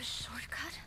a shortcut?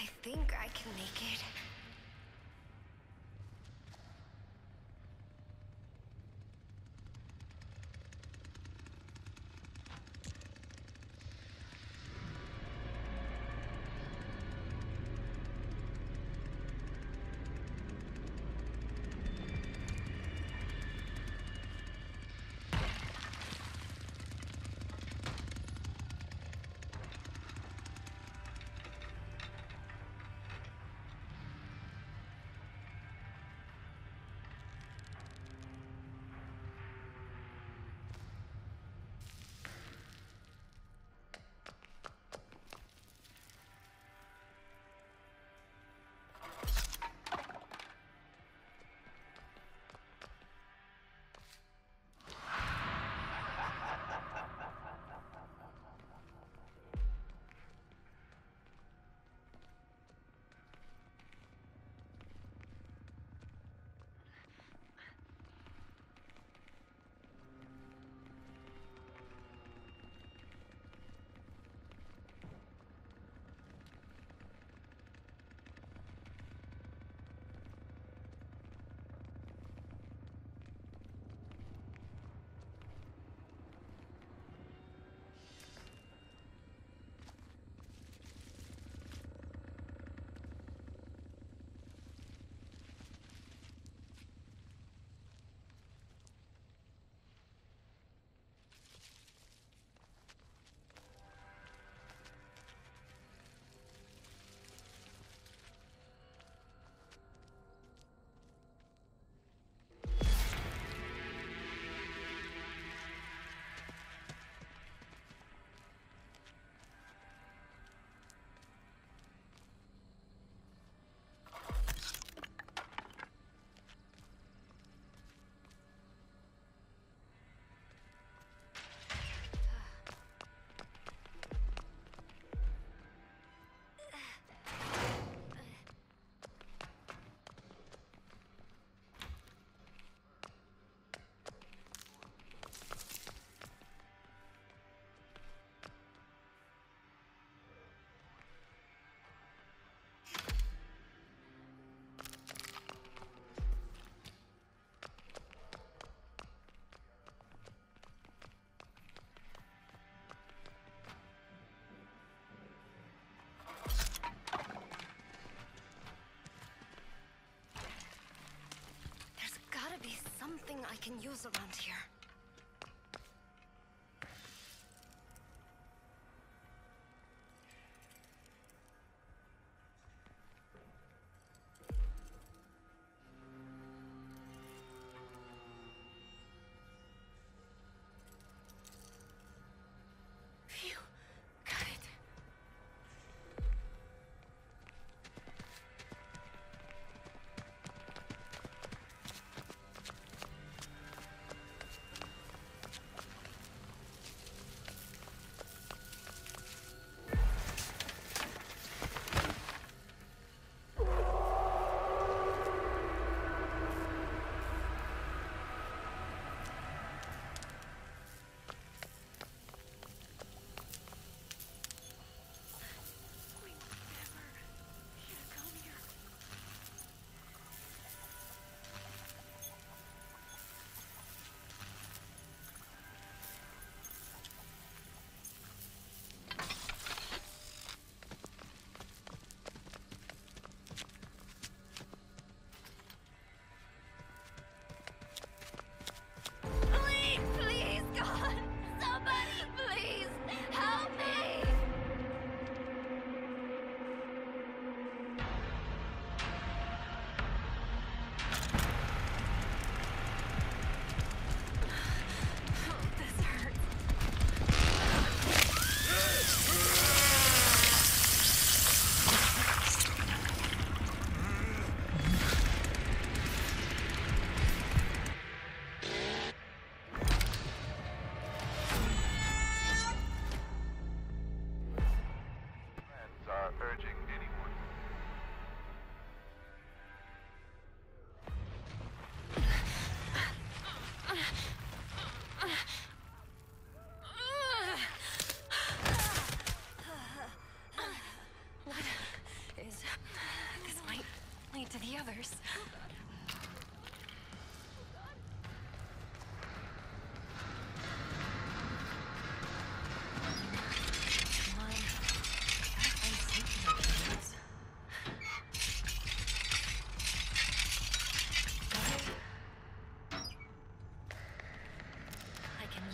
I think I can make it. Something I can use around here.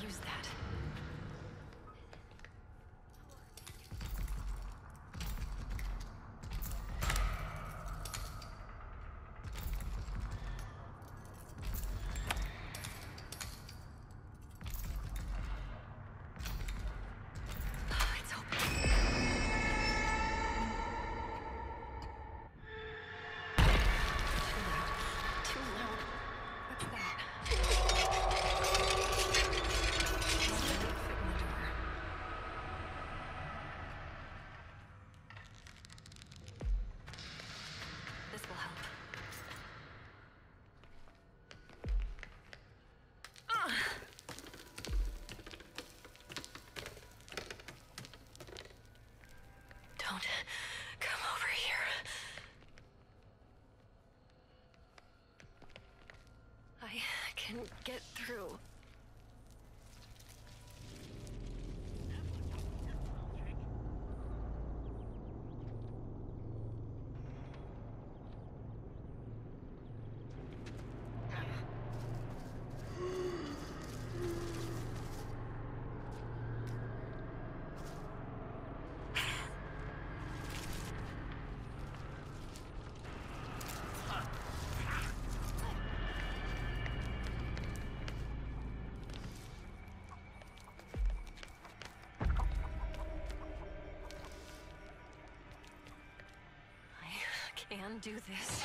use that. Come over here. I can get through. And do this.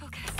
Focus.